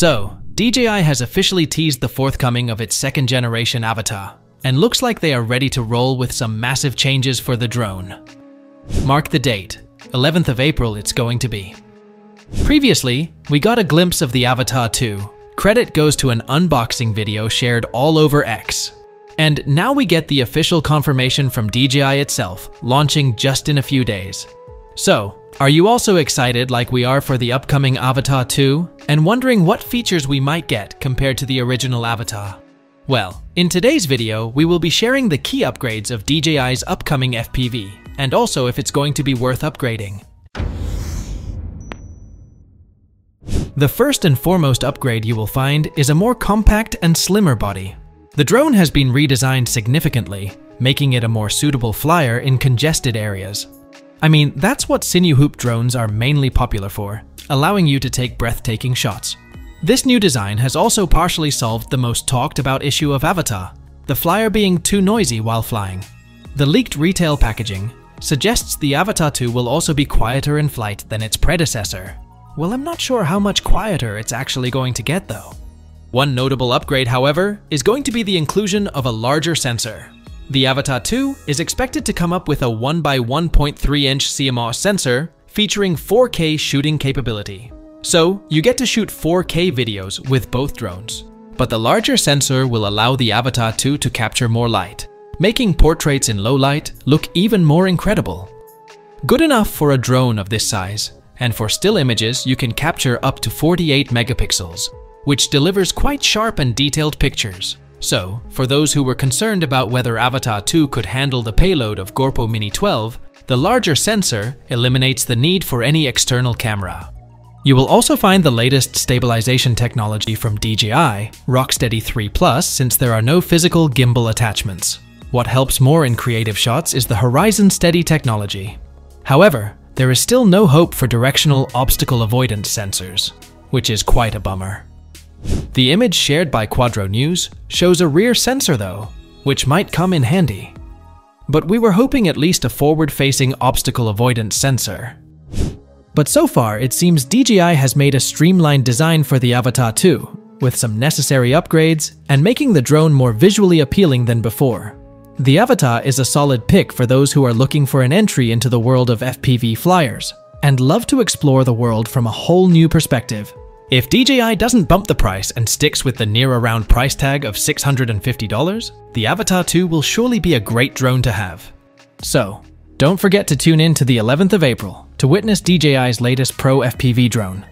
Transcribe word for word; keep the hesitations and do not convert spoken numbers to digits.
So, D J I has officially teased the forthcoming of its second generation Avata, and looks like they are ready to roll with some massive changes for the drone. Mark the date, eleventh of April it's going to be. Previously, we got a glimpse of the Avata two. Credit goes to an unboxing video shared all over X. And now we get the official confirmation from D J I itself, launching just in a few days. So, are you also excited like we are for the upcoming Avata two, and wondering what features we might get compared to the original Avata? Well, in today's video, we will be sharing the key upgrades of D J I's upcoming F P V, and also if it's going to be worth upgrading. The first and foremost upgrade you will find is a more compact and slimmer body. The drone has been redesigned significantly, making it a more suitable flyer in congested areas. I mean, that's what Cinewhoop drones are mainly popular for, allowing you to take breathtaking shots. This new design has also partially solved the most talked about issue of Avata, the flyer being too noisy while flying. The leaked retail packaging suggests the Avata two will also be quieter in flight than its predecessor. Well, I'm not sure how much quieter it's actually going to get though. One notable upgrade, however, is going to be the inclusion of a larger sensor. The Avata two is expected to come up with a one by one point three inch C M O S sensor featuring four K shooting capability. So, you get to shoot four K videos with both drones. But the larger sensor will allow the Avata two to capture more light, making portraits in low light look even more incredible. Good enough for a drone of this size, and for still images you can capture up to forty-eight megapixels. Which delivers quite sharp and detailed pictures. So, for those who were concerned about whether Avata two could handle the payload of GoPro Mini twelve, the larger sensor eliminates the need for any external camera. You will also find the latest stabilization technology from D J I, RockSteady three plus, since there are no physical gimbal attachments. What helps more in creative shots is the Horizon Steady technology. However, there is still no hope for directional obstacle avoidance sensors, which is quite a bummer. The image shared by Quadro News shows a rear sensor though, which might come in handy. But we were hoping at least a forward-facing obstacle avoidance sensor. But so far, it seems D J I has made a streamlined design for the Avata two, with some necessary upgrades and making the drone more visually appealing than before. The Avata is a solid pick for those who are looking for an entry into the world of F P V flyers, and love to explore the world from a whole new perspective. If D J I doesn't bump the price and sticks with the near-around price tag of six hundred fifty dollars, the Avata two will surely be a great drone to have. So, don't forget to tune in to the eleventh of April to witness D J I's latest Pro F P V drone.